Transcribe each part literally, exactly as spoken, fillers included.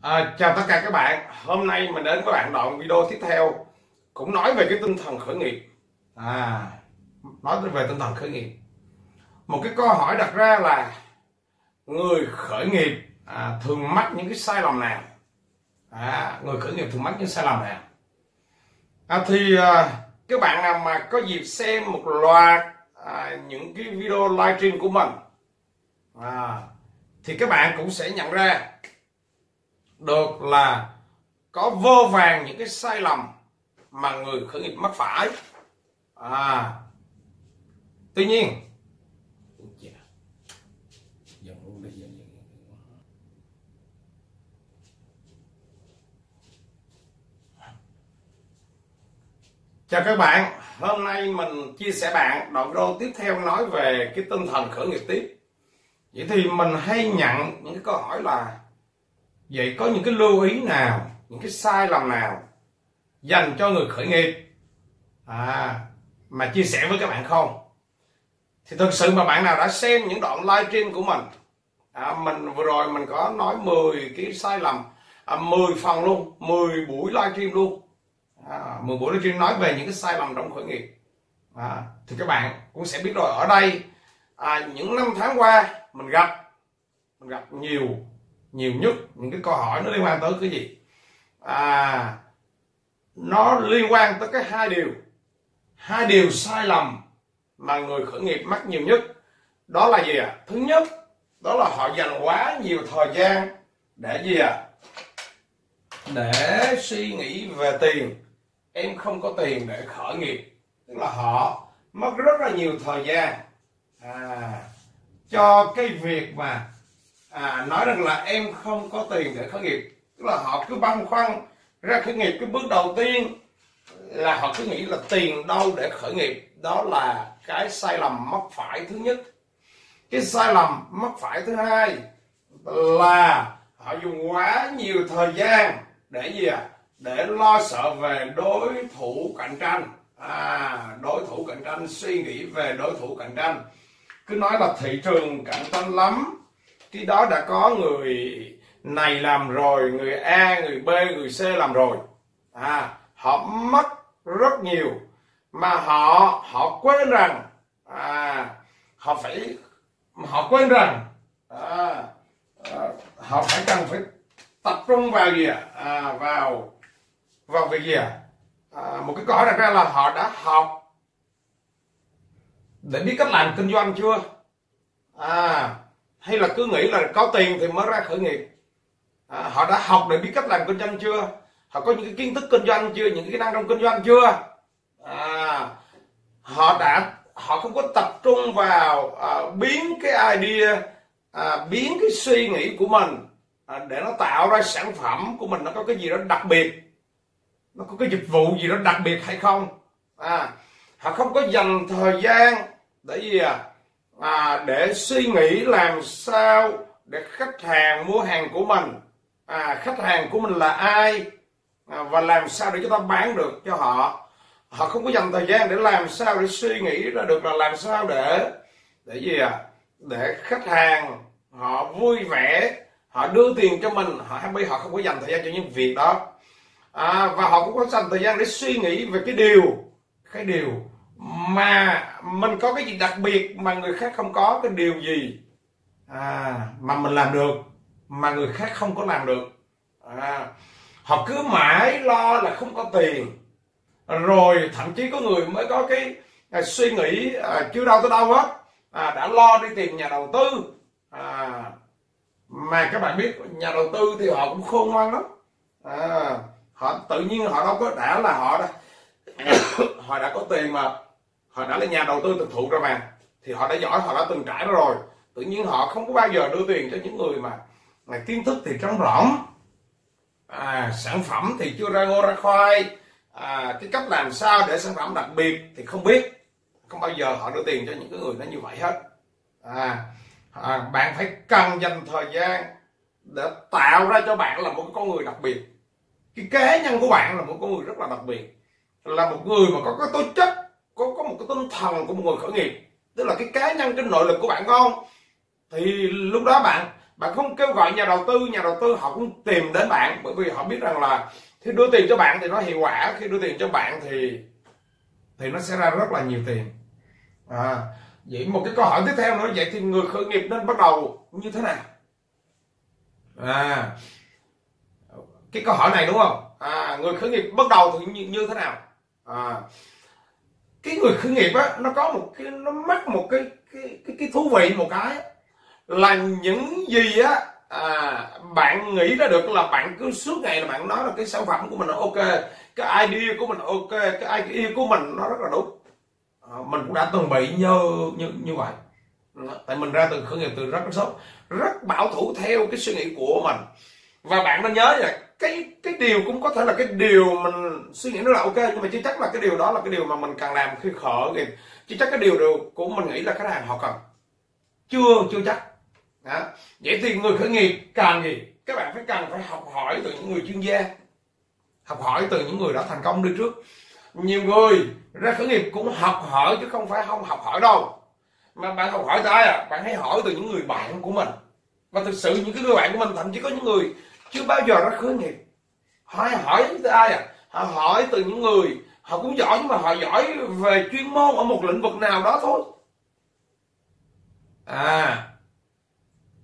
À, chào tất cả các bạn. Hôm nay mình đến với bạn đoạn video tiếp theo cũng nói về cái tinh thần khởi nghiệp. À, nói về tinh thần khởi nghiệp. Một cái câu hỏi đặt ra là người khởi nghiệp à, thường mắc những cái sai lầm nào? À, người khởi nghiệp thường mắc những sai lầm nào? À, thì à, các bạn nào mà có dịp xem một loạt à, những cái video livestream của mình à, thì các bạn cũng sẽ nhận ra được là có vô vàng những cái sai lầm mà người khởi nghiệp mắc phải. À, tuy nhiên chào các bạn, hôm nay mình chia sẻ bạn đoạn video tiếp theo nói về cái tinh thần khởi nghiệp tiếp. Vậy thì mình hay nhận những cái câu hỏi là vậy có những cái lưu ý nào, những cái sai lầm nào dành cho người khởi nghiệp à, mà chia sẻ với các bạn không? Thì thực sự mà bạn nào đã xem những đoạn livestream của mình à, mình vừa rồi mình có nói mười cái sai lầm à, mười phần luôn, mười buổi livestream luôn à, mười buổi livestream nói về những cái sai lầm trong khởi nghiệp à, thì các bạn cũng sẽ biết rồi. Ở đây à, những năm tháng qua mình gặp mình gặp nhiều nhiều nhất những cái câu hỏi nó liên quan tới cái gì? À, nó liên quan tới cái hai điều hai điều sai lầm mà người khởi nghiệp mắc nhiều nhất. Đó là gì ạ? Thứ nhất đó là họ dành quá nhiều thời gian để gì ạ? Để suy nghĩ về tiền. Em không có tiền để khởi nghiệp, tức là họ mất rất là nhiều thời gian à, cho cái việc mà À, nói rằng là em không có tiền để khởi nghiệp. Tức là họ cứ băn khoăn ra khởi nghiệp. Cái bước đầu tiên là họ cứ nghĩ là tiền đâu để khởi nghiệp. Đó là cái sai lầm mắc phải thứ nhất. Cái sai lầm mắc phải thứ hai là họ dùng quá nhiều thời gian để gì ạ? Để lo sợ về đối thủ cạnh tranh à, đối thủ cạnh tranh, suy nghĩ về đối thủ cạnh tranh. Cứ nói là thị trường cạnh tranh lắm, khi đó đã có người này làm rồi, người A, người B, người C làm rồi à, họ mất rất nhiều mà họ họ quên rằng à, họ phải họ quên rằng à, à, họ phải cần phải tập trung vào gì ạ? À, vào vào việc gì ạ? À, một cái câu hỏi đặt ra là họ đã học để biết cách làm kinh doanh chưa à, hay là cứ nghĩ là có tiền thì mới ra khởi nghiệp à, họ đã học để biết cách làm kinh doanh chưa, họ có những cái kiến thức kinh doanh chưa, những kỹ năng trong kinh doanh chưa à, họ đã họ không có tập trung vào à, biến cái idea à, biến cái suy nghĩ của mình à, để nó tạo ra sản phẩm của mình nó có cái gì đó đặc biệt, nó có cái dịch vụ gì đó đặc biệt hay không à, họ không có dành thời gian để gì à À, để suy nghĩ làm sao để khách hàng mua hàng của mình à, khách hàng của mình là ai à, và làm sao để chúng ta bán được cho họ. Họ không có dành thời gian để làm sao để suy nghĩ ra được là làm sao để để gì à? Để khách hàng họ vui vẻ, họ đưa tiền cho mình, họ happy. Họ không có dành thời gian cho những việc đó à, và họ cũng có dành thời gian để suy nghĩ về cái điều cái điều mà mình có cái gì đặc biệt mà người khác không có, cái điều gì à, mà mình làm được mà người khác không có làm được à, họ cứ mãi lo là không có tiền. Rồi thậm chí có người mới có cái à, suy nghĩ à, chưa đâu tới đâu hết à, đã lo đi tìm nhà đầu tư à, mà các bạn biết nhà đầu tư thì họ cũng khôn ngoan lắm à, họ tự nhiên họ đâu có đã là họ đó họ đã có tiền mà họ đã là nhà đầu tư thực thụ rồi mà, thì họ đã giỏi, họ đã từng trải rồi. Tự nhiên họ không có bao giờ đưa tiền cho những người mà, mà kiến thức thì trống rỗng à, sản phẩm thì chưa ra ngô ra khoai à, cái cách làm sao để sản phẩm đặc biệt thì không biết, không bao giờ họ đưa tiền cho những cái người nó như vậy hết à, à, bạn phải cần dành thời gian để tạo ra cho bạn là một con người đặc biệt. Cái cá nhân của bạn là một con người rất là đặc biệt, là một người mà có cái tố chất, có có một cái tinh thần của một người khởi nghiệp. Tức là cái cá nhân, cái nội lực của bạn ngon thì lúc đó bạn Bạn không kêu gọi nhà đầu tư, nhà đầu tư họ cũng tìm đến bạn, bởi vì họ biết rằng là khi đưa tiền cho bạn thì nó hiệu quả, khi đưa tiền cho bạn thì thì nó sẽ ra rất là nhiều tiền. À, vậy một cái câu hỏi tiếp theo nữa, vậy thì người khởi nghiệp nên bắt đầu như thế nào? À, cái câu hỏi này đúng không? À, người khởi nghiệp bắt đầu thì như, như thế nào? À, cái người khởi nghiệp á, nó có một cái, nó mắc một cái cái cái, cái thú vị một cái là những gì á à, bạn nghĩ ra được là bạn cứ suốt ngày là bạn nói là cái sản phẩm của mình là ok, cái idea của mình ok, cái idea của mình nó rất là đúng. À, mình cũng đã từng bị như như như vậy, tại mình ra từ khởi nghiệp từ rất là sớm, rất bảo thủ theo cái suy nghĩ của mình. Và bạn nên nhớ là cái cái điều cũng có thể là cái điều mình suy nghĩ nó là ok, nhưng mà chưa chắc là cái điều đó là cái điều mà mình cần làm khi khởi nghiệp, chưa chắc cái điều điều của mình nghĩ là khách hàng họ cần, chưa chưa chắc. Đó. Vậy thì người khởi nghiệp cần gì? Các bạn phải cần phải học hỏi từ những người chuyên gia, học hỏi từ những người đã thành công đi trước. Nhiều người ra khởi nghiệp cũng học hỏi chứ không phải không học hỏi đâu, mà bạn học hỏi từ ai à? Bạn hãy hỏi từ những người bạn của mình. Và thực sự những cái người bạn của mình, thậm chí có những người chưa bao giờ ra khởi nghiệp, hỏi hỏi từ ai à? Họ hỏi từ những người họ cũng giỏi, nhưng mà họ giỏi về chuyên môn ở một lĩnh vực nào đó thôi. À,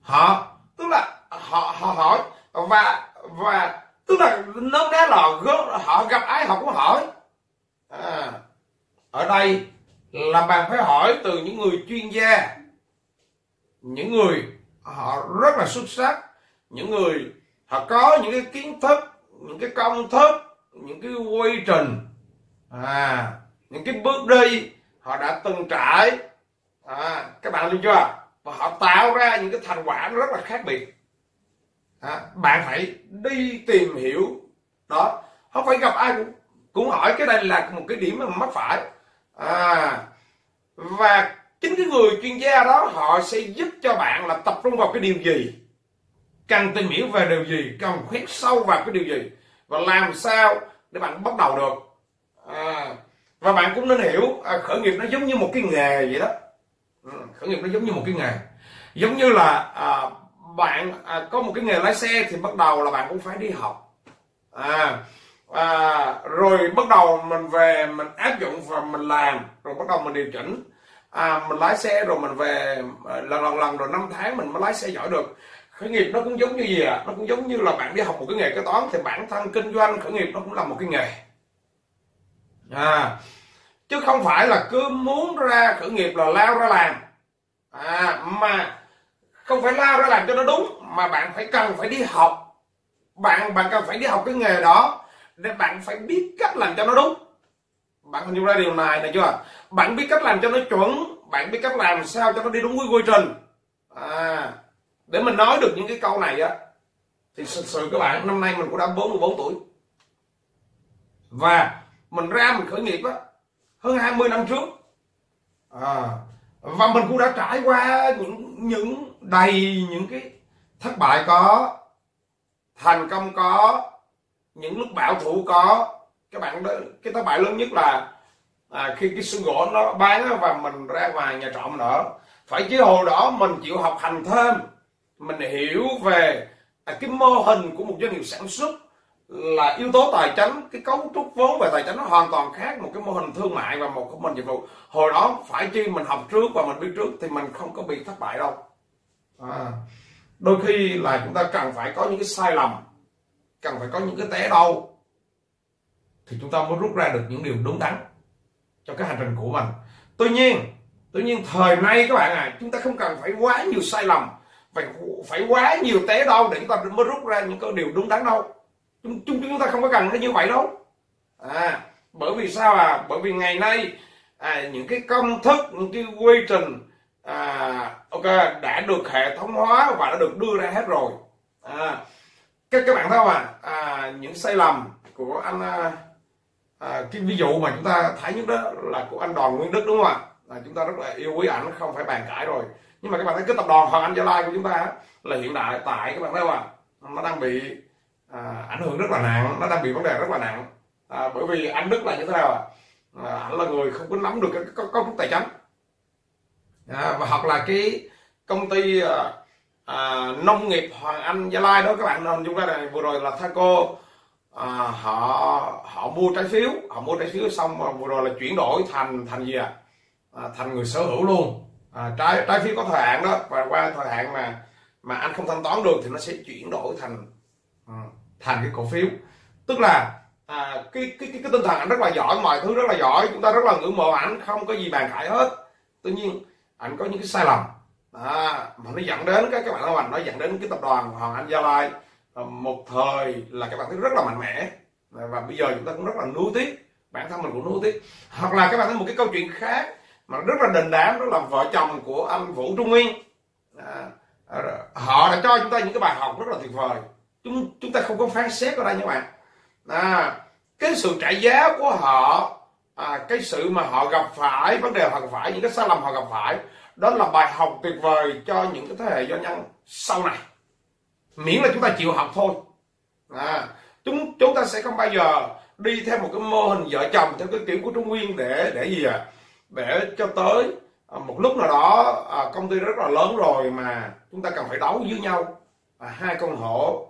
họ tức là họ họ hỏi và và tức là nôm na là họ gặp ai họ cũng hỏi. À, ở đây là bạn phải hỏi từ những người chuyên gia, những người họ rất là xuất sắc, những người họ có những cái kiến thức, những cái công thức, những cái quy trình, à, những cái bước đi họ đã từng trải. À, các bạn hiểu chưa? Và họ tạo ra những cái thành quả rất là khác biệt. À, bạn phải đi tìm hiểu đó, không phải gặp ai cũng cũng hỏi. Cái này là một cái điểm mà mắc phải. À, và chính cái người chuyên gia đó họ sẽ giúp cho bạn là tập trung vào cái điều gì, cần tìm hiểu về điều gì, cần khoét sâu vào cái điều gì và làm sao để bạn bắt đầu được. À, và bạn cũng nên hiểu à, khởi nghiệp nó giống như một cái nghề vậy đó. Khởi nghiệp nó giống như một cái nghề, giống như là à, bạn à, có một cái nghề lái xe thì bắt đầu là bạn cũng phải đi học. À, à, rồi bắt đầu mình về mình áp dụng và mình làm, rồi bắt đầu mình điều chỉnh. À, mình lái xe rồi mình về lần lần lần rồi năm tháng mình mới lái xe giỏi được. Khởi nghiệp nó cũng giống như gì ạ? À? Nó cũng giống như là bạn đi học một cái nghề kế toán, thì bản thân kinh doanh khởi nghiệp nó cũng là một cái nghề. À, chứ không phải là cứ muốn ra khởi nghiệp là lao ra làm. À, mà không phải lao ra làm cho nó đúng, mà bạn phải cần phải đi học. Bạn bạn cần phải đi học cái nghề đó để bạn phải biết cách làm cho nó đúng. Bạn hình dung ra điều này này chưa? Bạn biết cách làm cho nó chuẩn, bạn biết cách làm sao cho nó đi đúng với quy trình. À, để mình nói được những cái câu này á, thì thực sự các bạn, năm nay mình cũng đã bốn mươi bốn tuổi. Và mình ra mình khởi nghiệp á, hơn hai mươi năm trước. À, và mình cũng đã trải qua những, những đầy những cái thất bại có, thành công có, những lúc bảo thủ có. Các bạn đó, cái thất bại lớn nhất là à, khi cái xương gỗ nó bán và mình ra ngoài nhà trọ nữa, phải chứ hồi đó mình chịu học hành thêm, mình hiểu về à, cái mô hình của một doanh nghiệp sản xuất là yếu tố tài chính, cái cấu trúc vốn về tài chính nó hoàn toàn khác một cái mô hình thương mại và một cái mô hình dịch vụ. Hồi đó phải chi mình học trước và mình biết trước thì mình không có bị thất bại đâu. À, đôi khi là chúng ta cần phải có những cái sai lầm, cần phải có những cái té đau, thì chúng ta mới rút ra được những điều đúng đắn cho cái hành trình của mình. Tuy nhiên, tuy nhiên thời nay các bạn à, chúng ta không cần phải quá nhiều sai lầm, phải phải quá nhiều té đâu để chúng ta mới rút ra những cái điều đúng đắn đâu. Chúng chúng chúng ta không có cần nó như vậy đâu. À, bởi vì sao à? Bởi vì ngày nay à, những cái công thức, những cái quy trình à, ok đã được hệ thống hóa và đã được đưa ra hết rồi. À, các các bạn thấy không à? À, những sai lầm của anh à, à, cái ví dụ mà chúng ta thấy nhất đó là của anh Đoàn Nguyên Đức, đúng không ạ? À, chúng ta rất là yêu quý ảnh, không phải bàn cãi rồi. Nhưng mà các bạn thấy cái tập đoàn Hoàng Anh Gia Lai của chúng ta là hiện đại tại, các bạn thấy không ạ? À, nó đang bị à, ảnh hưởng rất là nặng, nó đang bị vấn đề rất là nặng. À, bởi vì anh Đức là như thế nào ạ? À? À, ảnh là người không có nắm được cái cấu trúc tài chính. À, và hoặc là cái công ty à, à, nông nghiệp Hoàng Anh Gia Lai đó các bạn. Nên chúng ta này vừa rồi là Thaco à, họ họ mua trái phiếu, họ mua trái phiếu xong vừa rồi là chuyển đổi thành thành gì ạ à? à, thành người sở hữu luôn. À, trái trái phiếu có thời hạn đó, và qua thời hạn mà mà anh không thanh toán được thì nó sẽ chuyển đổi thành thành cái cổ phiếu. Tức là à, cái, cái cái cái tinh thần anh rất là giỏi, mọi thứ rất là giỏi, chúng ta rất là ngưỡng mộ ảnh, không có gì bàn cãi hết. Tuy nhiên ảnh có những cái sai lầm à, mà nó dẫn đến cái các bạn của mình, nó dẫn đến cái tập đoàn Hoàng Anh Gia Lai một thời là các bạn thấy rất là mạnh mẽ, và bây giờ chúng ta cũng rất là nuối tiếc, bản thân mình cũng nuối tiếc. Hoặc là các bạn thấy một cái câu chuyện khác mà rất là đình đám, đó là vợ chồng của anh Vũ Trung Nguyên à, họ đã cho chúng ta những cái bài học rất là tuyệt vời. Chúng chúng ta không có phán xét ở đây các bạn. À, cái sự trả giá của họ, à, cái sự mà họ gặp phải, vấn đề họ gặp phải, những cái sai lầm họ gặp phải, đó là bài học tuyệt vời cho những cái thế hệ doanh nhân sau này. Miễn là chúng ta chịu học thôi. À, chúng chúng ta sẽ không bao giờ đi theo một cái mô hình vợ chồng theo cái kiểu của Trung Nguyên để để gì à? Để cho tới một lúc nào đó à, công ty rất là lớn rồi mà chúng ta cần phải đấu với nhau, à, hai con hổ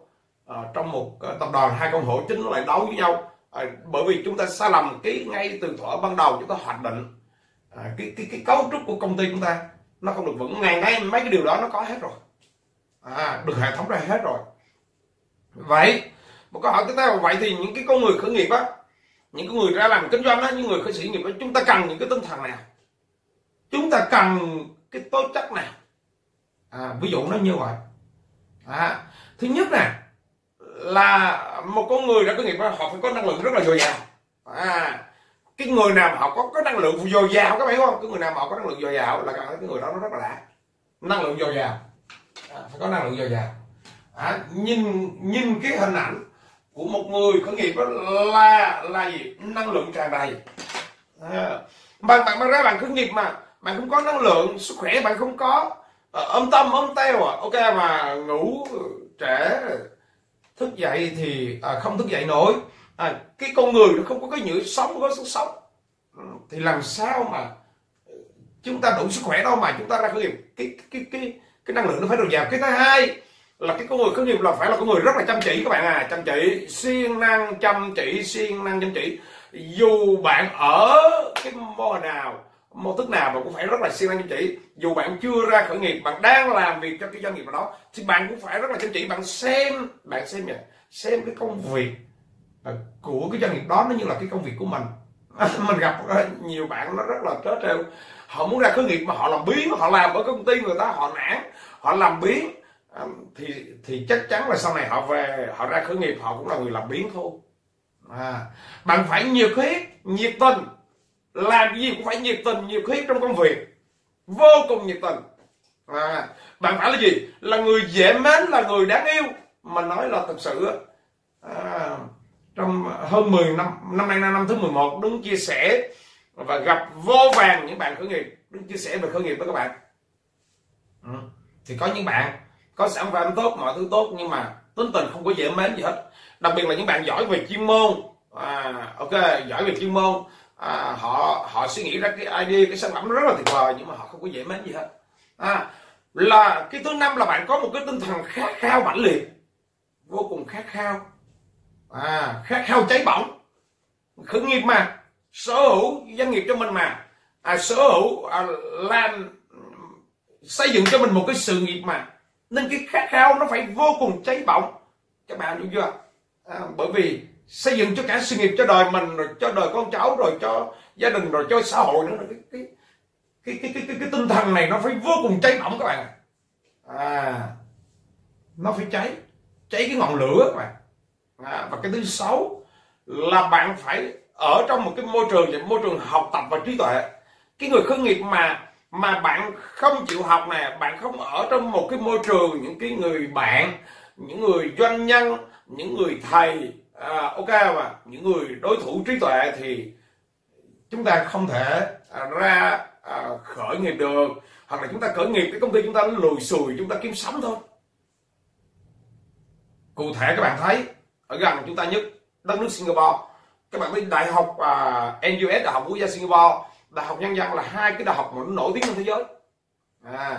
à, trong một tập đoàn, hai con hổ chính lại đấu với nhau, à, bởi vì chúng ta sai lầm cái ngay từ thuở ban đầu. Chúng ta hoạch định à, cái, cái cái cấu trúc của công ty chúng ta nó không được vững. Ngày nay mấy cái điều đó nó có hết rồi, à, được hệ thống ra hết rồi. Vậy một câu hỏi tiếp theo, vậy thì những cái con người khởi nghiệp á, những cái người ra làm kinh doanh đó, những người khởi sự nghiệp đó, chúng ta cần những cái tinh thần nào, chúng ta cần cái tố chất nào, à, ví dụ nó như vậy. À, thứ nhất nè là một con người đã có nghiệp họ phải có năng lượng rất là dồi dào. À, cái người nào họ có cái năng lượng dồi dào, các bạn hiểu không, cái người nào họ có năng lượng dồi dào là cái người đó nó rất là đã năng lượng dồi dào. À, phải có năng lượng dồi dào. À, nhìn nhìn cái hình ảnh của một người khởi nghiệp đó là là gì, năng lượng tràn đầy. À, bạn bạn ra bạn khởi nghiệp mà bạn không có năng lượng, sức khỏe bạn không có, ôm tâm ôm teo à, ok mà ngủ trễ, thức dậy thì à, không thức dậy nổi, à, cái con người nó không có cái nhựa sống, có sức sống, thì làm sao mà chúng ta đủ sức khỏe đâu mà chúng ta ra khởi nghiệp. Cái cái cái cái năng lượng nó phải dồi dào. Cái thứ hai là cái con người khởi nghiệp là phải là con người rất là chăm chỉ các bạn à, chăm chỉ, siêng năng, chăm chỉ, siêng năng, chăm chỉ. Dù bạn ở cái mô hình nào, mô thức nào mà cũng phải rất là siêng năng chăm chỉ. Dù bạn chưa ra khởi nghiệp, bạn đang làm việc cho cái doanh nghiệp đó thì bạn cũng phải rất là chăm chỉ. Bạn xem, bạn xem nhỉ, xem cái công việc của cái doanh nghiệp đó nó như là cái công việc của mình. Mình gặp nhiều bạn nó rất là trớ trêu, họ muốn ra khởi nghiệp mà họ làm biến, họ làm ở công ty người ta họ nản, họ làm biến, thì thì chắc chắn là sau này họ về họ ra khởi nghiệp họ cũng là người làm biến thôi. À, bạn phải nhiệt huyết, nhiệt tình, làm gì cũng phải nhiệt tình, nhiệt huyết trong công việc, vô cùng nhiệt tình. À, bạn phải là gì, là người dễ mến, là người đáng yêu. Mà nói là thật sự à, trong hơn mười năm, năm nay năm thứ mười một, đứng chia sẻ và gặp vô vàng những bạn khởi nghiệp, đứng chia sẻ về khởi nghiệp với các bạn. Ừ. Thì có những bạn có sản phẩm tốt, mọi thứ tốt, nhưng mà tính tình không có dễ mến gì hết. Đặc biệt là những bạn giỏi về chuyên môn, à, ok, giỏi về chuyên môn, à, họ họ suy nghĩ ra cái idea, cái sản phẩm rất là tuyệt vời, nhưng mà họ không có dễ mến gì hết. À, là cái thứ năm là bạn có một cái tinh thần khát khao mãnh liệt, vô cùng khát khao, à, khát khao cháy bỏng, khởi nghiệp mà, sở hữu doanh nghiệp cho mình mà, à, sở hữu à, làm xây dựng cho mình một cái sự nghiệp mà. Nên cái khát khao nó phải vô cùng cháy bỏng, các bạn hiểu chưa? À, bởi vì xây dựng cho cả sự nghiệp, cho đời mình, rồi cho đời con cháu, rồi cho gia đình, rồi cho xã hội nữa. Cái cái cái cái cái, cái, cái tinh thần này nó phải vô cùng cháy bỏng các bạn. À, nó phải cháy, cháy cái ngọn lửa các bạn. À, và cái thứ sáu là bạn phải ở trong một cái môi trường, môi trường học tập và trí tuệ. Cái người khởi nghiệp mà mà bạn không chịu học nè, bạn không ở trong một cái môi trường những cái người bạn, những người doanh nhân, những người thầy, à, ok mà những người đối thủ trí tuệ, thì chúng ta không thể à, ra à, khởi nghiệp được. Hoặc là chúng ta khởi nghiệp cái công ty chúng ta nó lùi xùi, chúng ta kiếm sống thôi. Cụ thể các bạn thấy ở gần chúng ta nhất, đất nước Singapore, các bạn biết đại học à, en u ét, đại học quốc gia Singapore, đại học nhân dân là hai cái đại học mà nó nổi tiếng trên thế giới. À,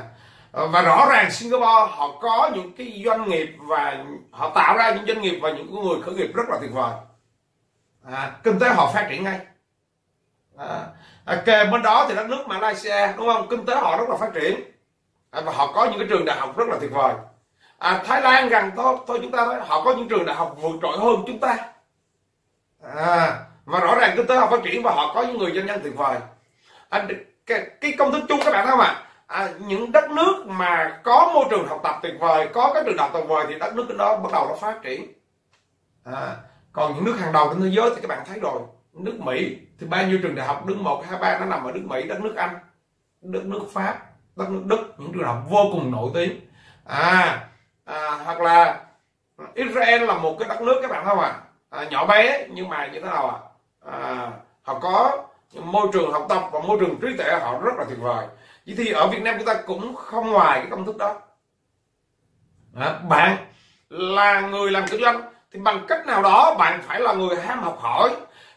Và rõ ràng Singapore họ có những cái doanh nghiệp và họ tạo ra những doanh nghiệp và những người khởi nghiệp rất là tuyệt vời, à, kinh tế họ phát triển ngay. À, ok, bên đó thì đất nước Malaysia đúng không, kinh tế họ rất là phát triển, à, và họ có những cái trường đại học rất là tuyệt vời. À, Thái Lan gần tốt thôi, chúng ta nói họ có những trường đại học vượt trội hơn chúng ta, à, và rõ ràng kinh tế họ phát triển và họ có những người doanh nhân tuyệt vời. À, cái, cái công thức chung các bạn thấy không ạ? À, những đất nước mà có môi trường học tập tuyệt vời, có các trường đại học tuyệt vời thì đất nước đó bắt đầu nó phát triển. À, còn những nước hàng đầu trên thế giới thì các bạn thấy rồi, nước Mỹ thì bao nhiêu trường đại học đứng một, hai, ba nó nằm ở nước Mỹ, đất nước Anh, đất nước Pháp, đất nước Đức, những trường đại học vô cùng nổi tiếng. À, à, hoặc là Israel là một cái đất nước các bạn thấy không ạ? À? À, nhỏ bé nhưng mà như thế nào ạ? À? À, họ có môi trường học tập và môi trường trí tuệ họ rất là tuyệt vời. Vậy thì ở Việt Nam chúng ta cũng không ngoài cái công thức đó. À, bạn là người làm kinh doanh thì bằng cách nào đó bạn phải là người ham học hỏi,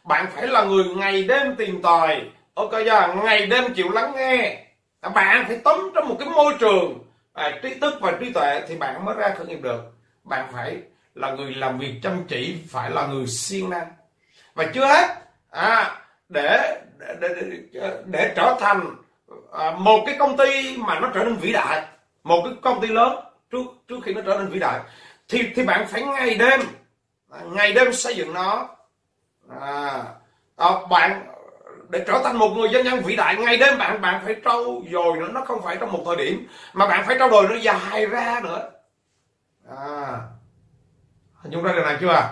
bạn phải là người ngày đêm tìm tòi, ok giờ ngày đêm chịu lắng nghe, à, bạn phải tống trong một cái môi trường à, trí thức và trí tuệ thì bạn mới ra khởi nghiệp được. Bạn phải là người làm việc chăm chỉ, phải là người siêng năng. Và chưa hết, à, để, để, để, để, để trở thành à, một cái công ty mà nó trở nên vĩ đại, một cái công ty lớn trước trước khi nó trở nên vĩ đại thì thì bạn phải ngày đêm ngày đêm xây dựng nó. À, à, bạn để trở thành một người doanh nhân vĩ đại, ngày đêm bạn bạn phải trau dồi nữa, nó không phải trong một thời điểm mà bạn phải trau dồi nó dài ra nữa. À, hình dung ra điều này chưa?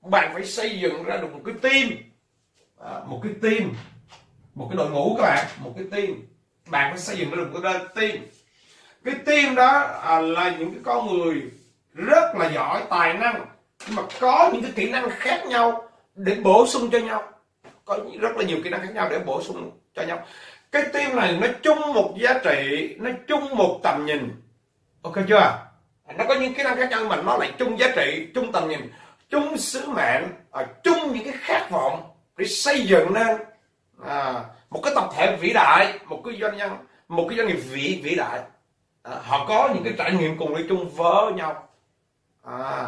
Bạn phải xây dựng ra được một cái team, à, một cái team, một cái đội ngũ các bạn, một cái team. Bạn phải xây dựng ra được một cái team. Cái team đó à, là những cái con người rất là giỏi, tài năng nhưng mà có những cái kỹ năng khác nhau để bổ sung cho nhau, có rất là nhiều kỹ năng khác nhau để bổ sung cho nhau. Cái team này nó chung một giá trị, nó chung một tầm nhìn, ok chưa? Nó có những kỹ năng khác nhau mà nó lại chung giá trị, chung tầm nhìn, chung sứ mệnh, à, chung những cái khát vọng để xây dựng nên à, một cái tập thể vĩ đại, một cái doanh nhân, một cái doanh nghiệp vĩ vĩ đại. À, họ có những cái trải nghiệm cùng đi chung với nhau, à,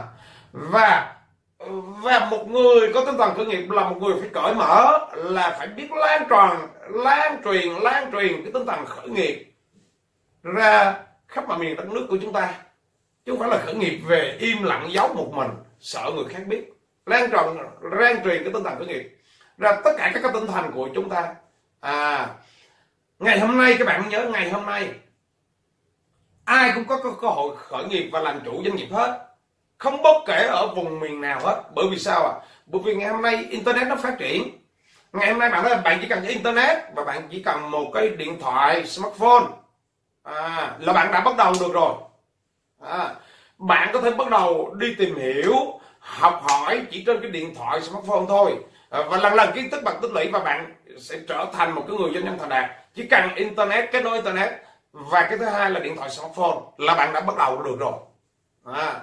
và và một người có tinh thần khởi nghiệp là một người phải cởi mở, là phải biết lan tròn, lan truyền, lan truyền cái tinh thần khởi nghiệp ra khắp mọi miền đất nước của chúng ta, chứ không phải là khởi nghiệp về im lặng giấu một mình sợ người khác biết. Lan tròn, lan truyền cái tinh thần khởi nghiệp ra tất cả các tinh thần của chúng ta. À, ngày hôm nay các bạn nhớ, ngày hôm nay ai cũng có cơ hội khởi nghiệp và làm chủ doanh nghiệp hết, không bất kể ở vùng miền nào hết. Bởi vì sao ạ? À? Bởi vì ngày hôm nay internet nó phát triển. Ngày hôm nay bạn nói bạn chỉ cần internet và bạn chỉ cần một cái điện thoại smartphone à, là bạn đã bắt đầu được rồi. À, bạn có thể bắt đầu đi tìm hiểu, học hỏi chỉ trên cái điện thoại smartphone thôi, à, và lần lần kiến thức bạn tích lũy và bạn sẽ trở thành một cái người doanh nhân thành đạt. Chỉ cần internet, kết nối internet, và cái thứ hai là điện thoại smartphone là bạn đã bắt đầu được rồi. À,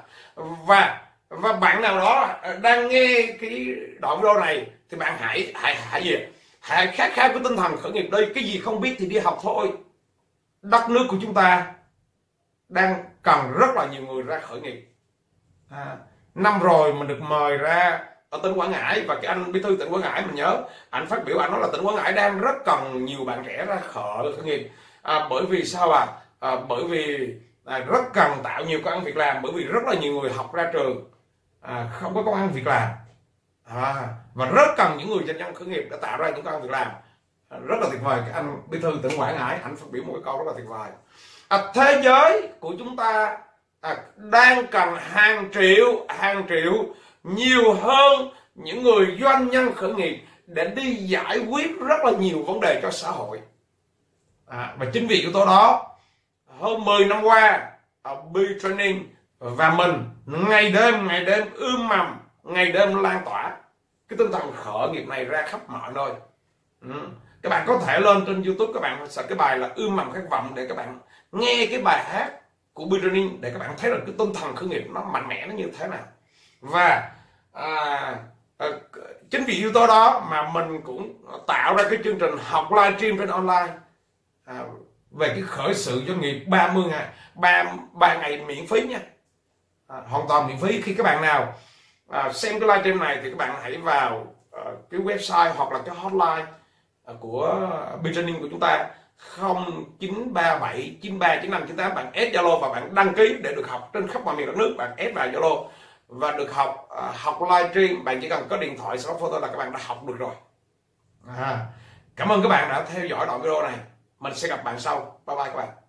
và và bạn nào đó đang nghe cái đoạn video này thì bạn hãy hãy hãy gì hãy khát khao cái tinh thần khởi nghiệp đi. Cái gì không biết thì đi học thôi. Đất nước của chúng ta đang cần rất là nhiều người ra khởi nghiệp. À, năm rồi mình được mời ra ở tỉnh Quảng Ngãi, và cái anh bí thư tỉnh Quảng Ngãi mình nhớ anh phát biểu, anh nói là tỉnh Quảng Ngãi đang rất cần nhiều bạn trẻ ra khởi nghiệp. À, bởi vì sao ạ? À? À, bởi vì À, rất cần tạo nhiều công ăn việc làm, bởi vì rất là nhiều người học ra trường à, không có công ăn việc làm, à, và rất cần những người doanh nhân khởi nghiệp đã tạo ra những công ăn việc làm à, rất là tuyệt vời. Cái anh bí thư tỉnh Quảng Ngãi anh phát biểu một cái câu rất là tuyệt vời. À, thế giới của chúng ta à, đang cần hàng triệu hàng triệu nhiều hơn những người doanh nhân khởi nghiệp để đi giải quyết rất là nhiều vấn đề cho xã hội, à, và chính vì yếu tố đó hơn mười năm qua Be Training và mình ngày đêm ngày đêm ươm mầm, ngày đêm lan tỏa cái tinh thần khởi nghiệp này ra khắp mọi nơi. Ừ. Các bạn có thể lên trên YouTube, các bạn search cái bài là ươm mầm khát vọng để các bạn nghe cái bài hát của Be Training để các bạn thấy được cái tinh thần khởi nghiệp nó mạnh mẽ nó như thế nào. Và à, à, chính vì yếu tố đó mà mình cũng tạo ra cái chương trình học livestream trên online, à, về cái khởi sự doanh nghiệp ba mươi ngày ba, ba ngày miễn phí nha, à, hoàn toàn miễn phí. Khi các bạn nào à, xem cái livestream này thì các bạn hãy vào à, cái website hoặc là cái hotline à, của Be Training của chúng ta không chín ba bảy chín ba chín năm chín tám, bạn ép Zalo và bạn đăng ký để được học trên khắp mọi miền đất nước. Bạn ép vào Zalo và được học à, học livestream, bạn chỉ cần có điện thoại smartphone là các bạn đã học được rồi. À, cảm ơn các bạn đã theo dõi đoạn video này. Mình sẽ gặp bạn sau. Bye bye các bạn.